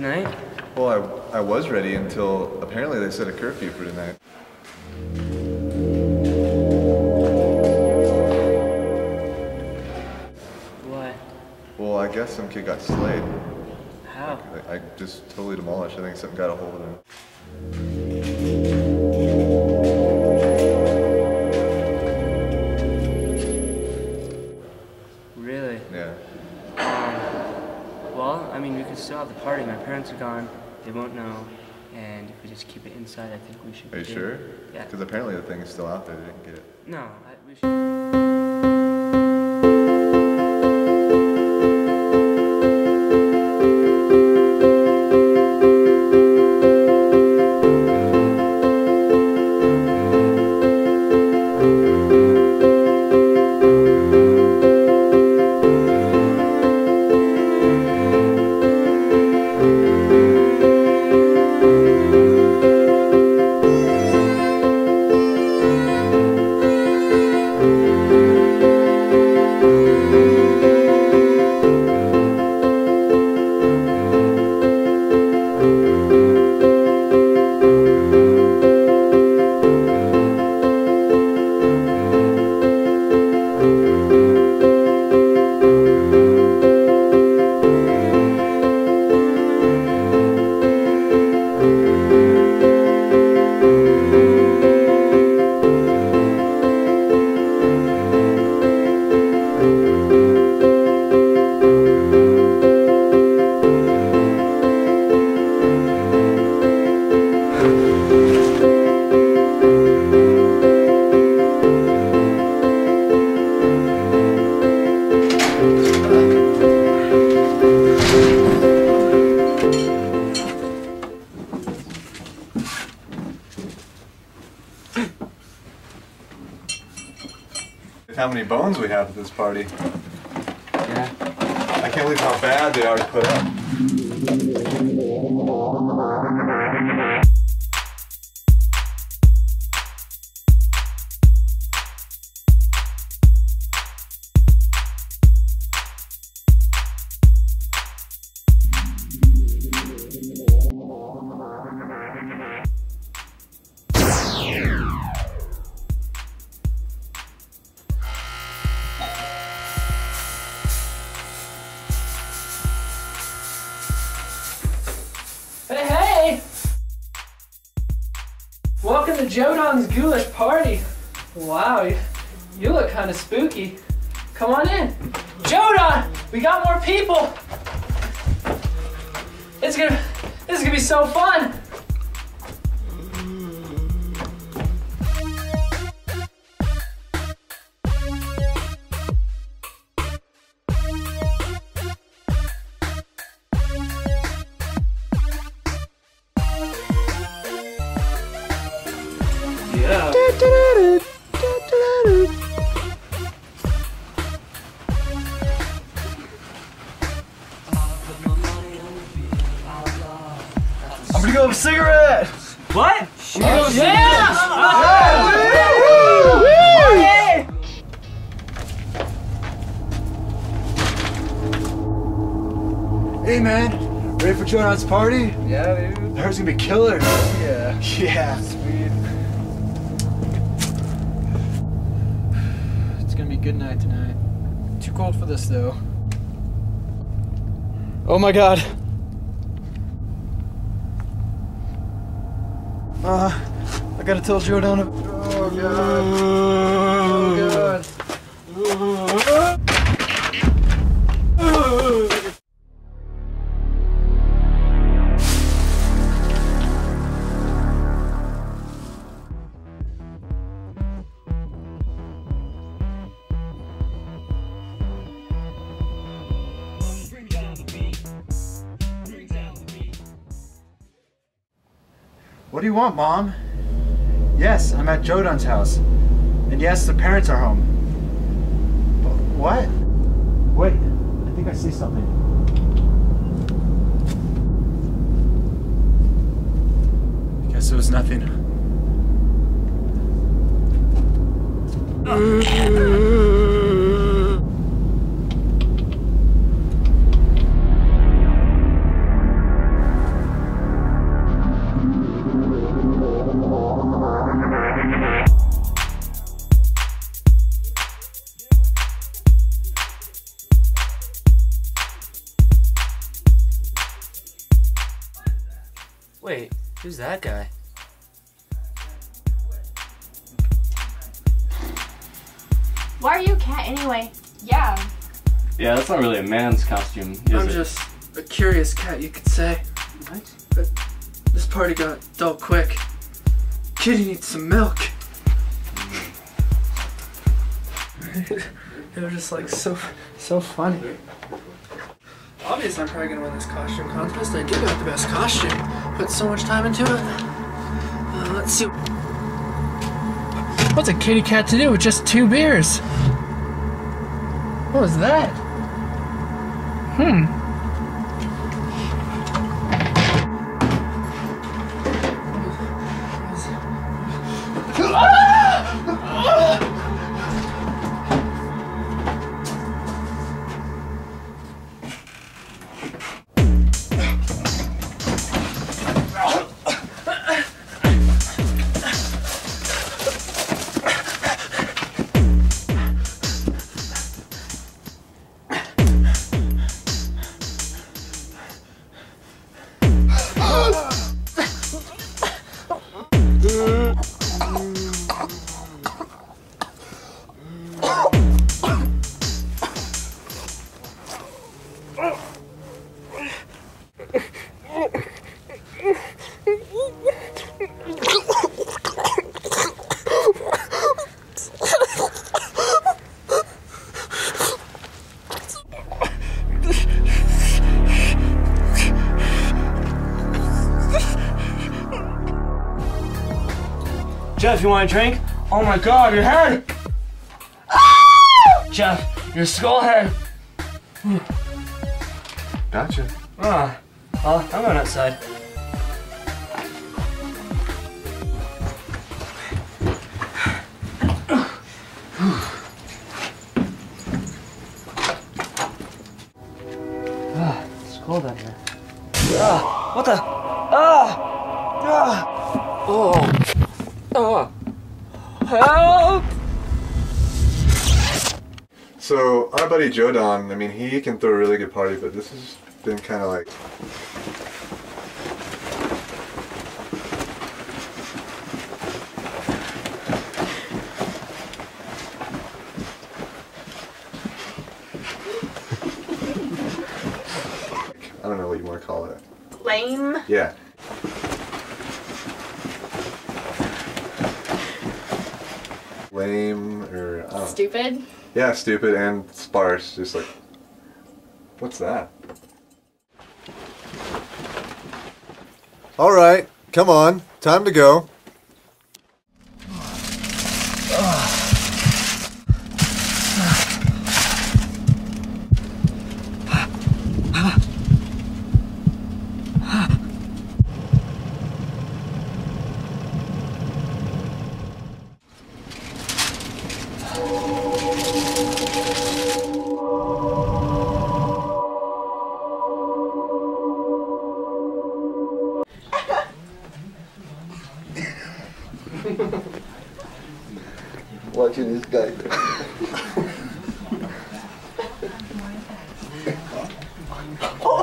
tonight? Well, I was ready until apparently they set a curfew for tonight. What? Well, I guess some kid got slayed. How? I just totally demolished. I think something got a hold of him. Really? Yeah. Well, I mean, we can still have the party. My parents are gone. They won't know. And if we just keep it inside, I think we should. Are you sure? Yeah. Because apparently the thing is still out there. They didn't get it. No, we should. How many bones we have at this party. Yeah. I can't believe how bad they are to put up. Welcome to Jodon's Goulash Party. Wow, you look kind of spooky. Come on in. Jodon, we got more people. This is gonna be so fun. Yeah. I'm gonna go have a cigarette! What? Oh, yeah! Yeah! Hey man, ready for Jonah's party? Yeah, dude. Her's gonna be killer. Yeah. Yeah, sweet. Good night tonight. Too cold for this though. Oh my god. I gotta tell Jodon. Oh god. Oh god. Oh god. What do you want, Mom? Yes, I'm at Jodon's house. And yes, the parents are home. But what? Wait, I think I see something. I guess it was nothing. Who's that guy? Why are you a cat anyway? Yeah. Yeah, that's not really a man's costume, is it? I'm just a curious cat, you could say. What? But this party got dull quick. Kitty needs some milk. They were just like so funny. Obviously I'm probably gonna win this costume contest. I do got the best costume. Put so much time into it. Let's see. What's a kitty cat to do with just 2 beers? What was that? Jeff, you want a drink? Oh my god, your head! Jeff, your skull head! Gotcha. Ah, well, I'm going outside. Ah, it's cold out here. Ah, what the? Ah! Ah! Oh! Oh, help! So our buddy Joe Don, I mean, he can throw a really good party, but this has been kind of like... I don't know what you want to call it. Lame? Yeah. Lame or I don't know. Stupid? Yeah, stupid and sparse. Just like, what's that? All right, come on, time to go. Watching this guy. Oh!